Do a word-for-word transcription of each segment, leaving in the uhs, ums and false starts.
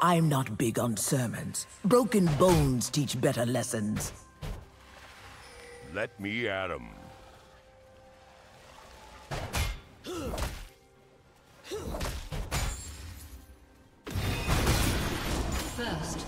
I'm not big on sermons. Broken bones teach better lessons. Let me at 'em. First.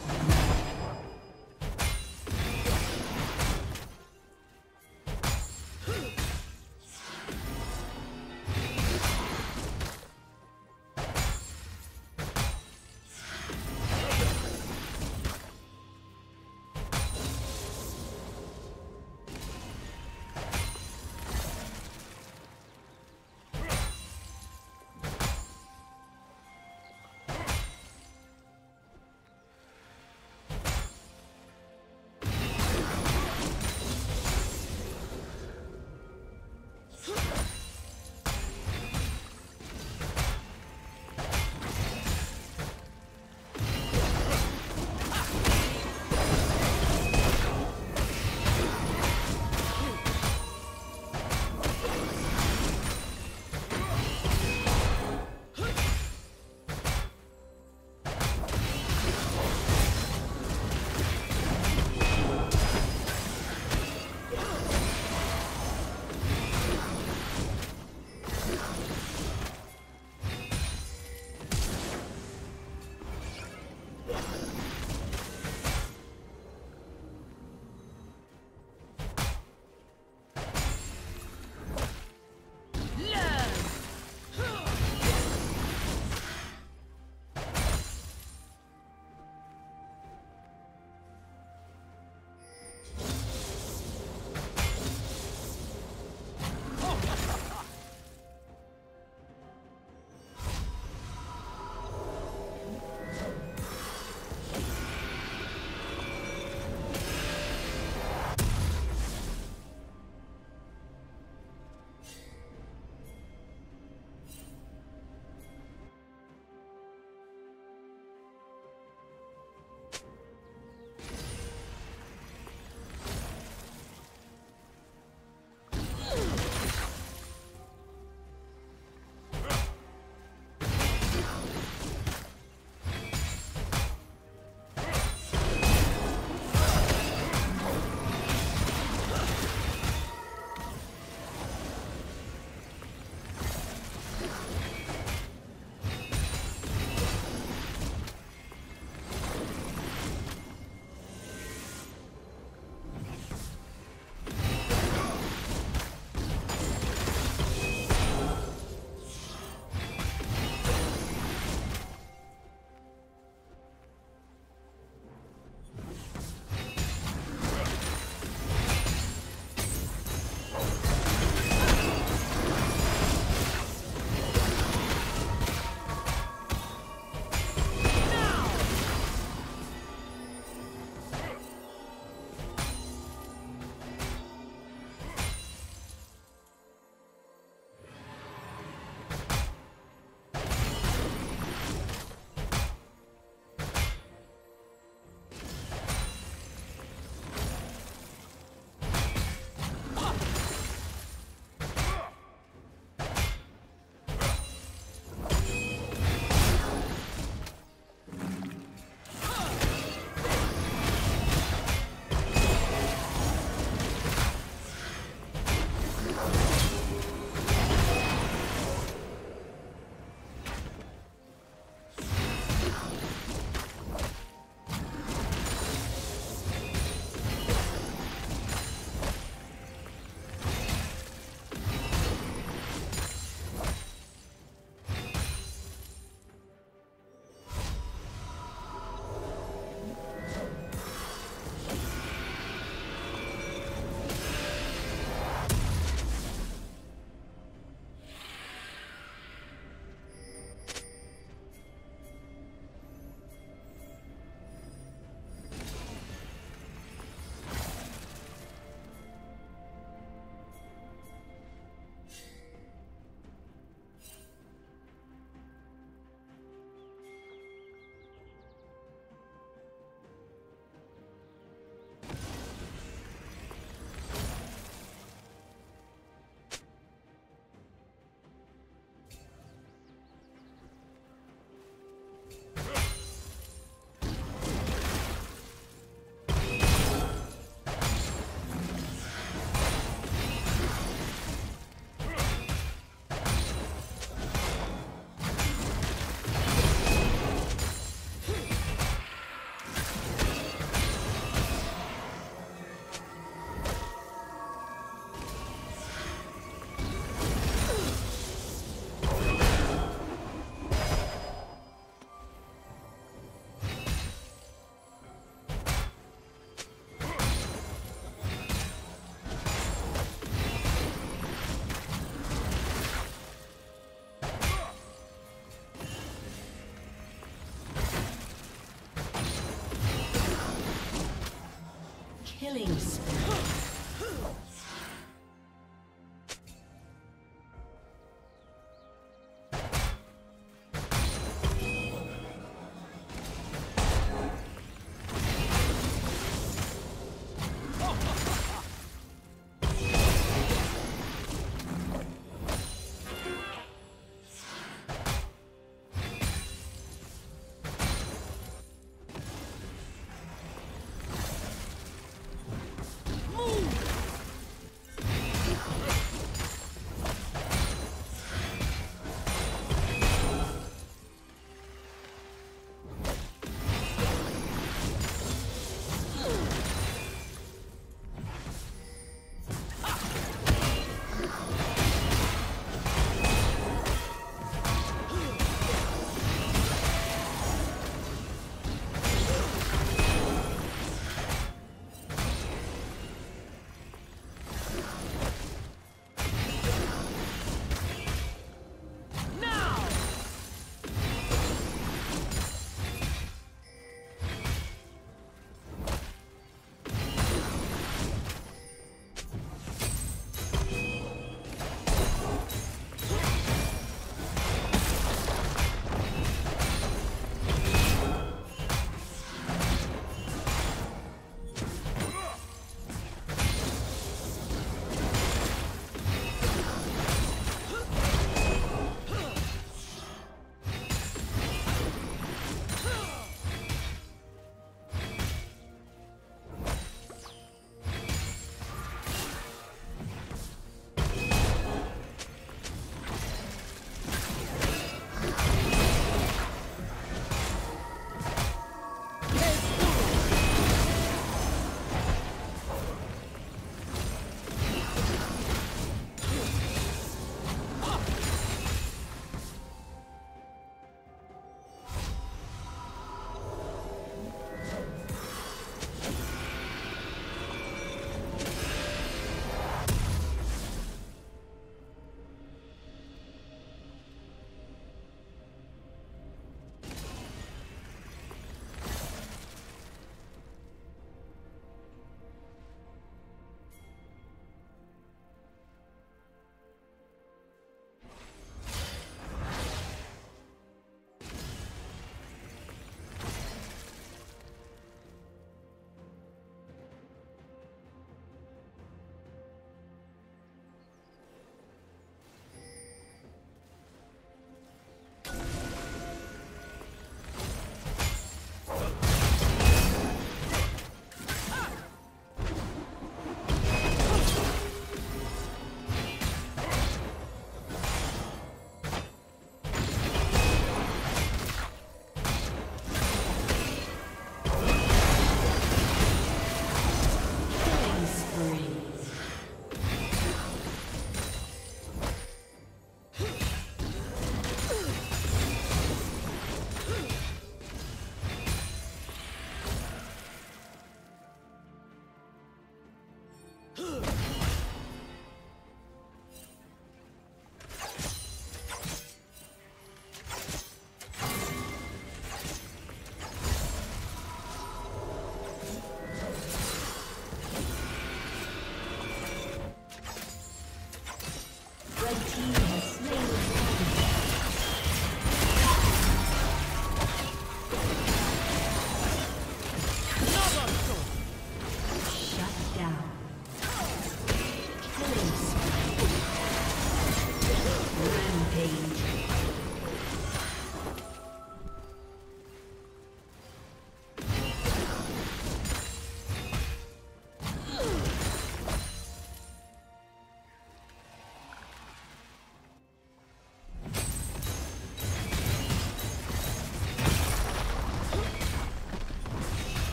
Killing spree.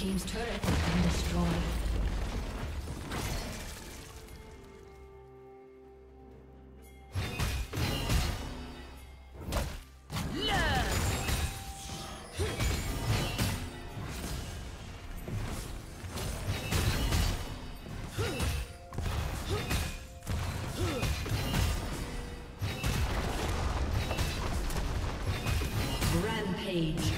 team's turret has been destroyed. Rampage.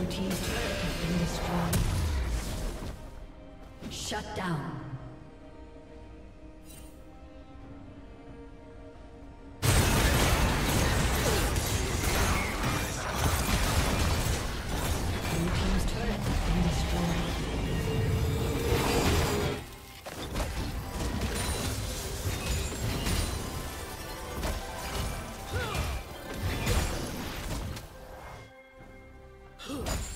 Team's turret has been destroyed. Shut down. Ooh.